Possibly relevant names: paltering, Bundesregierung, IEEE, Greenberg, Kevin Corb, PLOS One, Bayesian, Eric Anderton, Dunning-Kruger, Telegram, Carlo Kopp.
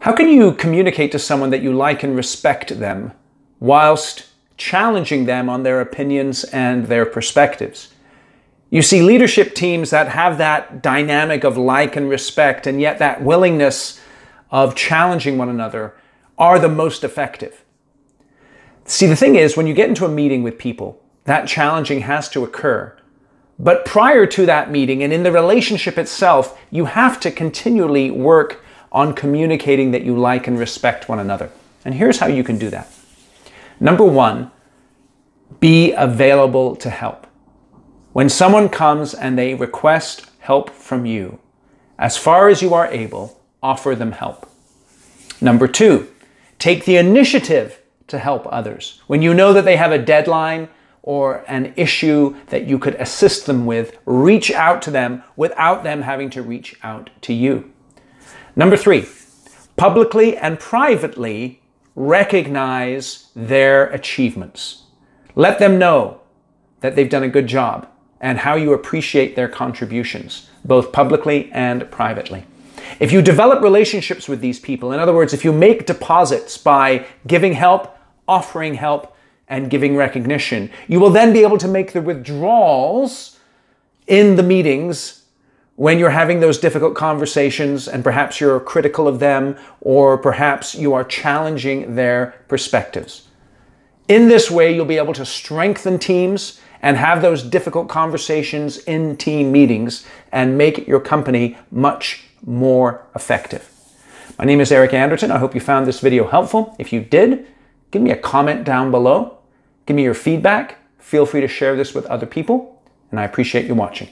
How can you communicate to someone that you like and respect them whilst challenging them on their opinions and their perspectives? You see leadership teams that have that dynamic of like and respect, and yet that willingness of challenging one another, are the most effective. See, the thing is, when you get into a meeting with people, that challenging has to occur. But prior to that meeting and in the relationship itself, you have to continually work on communicating that you like and respect one another. And here's how you can do that. Number one, be available to help. When someone comes and they request help from you, as far as you are able, offer them help. Number two, take the initiative to help others. When you know that they have a deadline or an issue that you could assist them with, reach out to them without them having to reach out to you. Number three, publicly and privately recognize their achievements. Let them know that they've done a good job and how you appreciate their contributions, both publicly and privately. If you develop relationships with these people, in other words, if you make deposits by giving help, offering help, and giving recognition, you will then be able to make the withdrawals in the meetings when you're having those difficult conversations and perhaps you're critical of them or perhaps you are challenging their perspectives. In this way, you'll be able to strengthen teams and have those difficult conversations in team meetings and make your company much more effective. My name is Eric Anderton. I hope you found this video helpful. If you did, give me a comment down below. Give me your feedback. Feel free to share this with other people, and I appreciate you watching.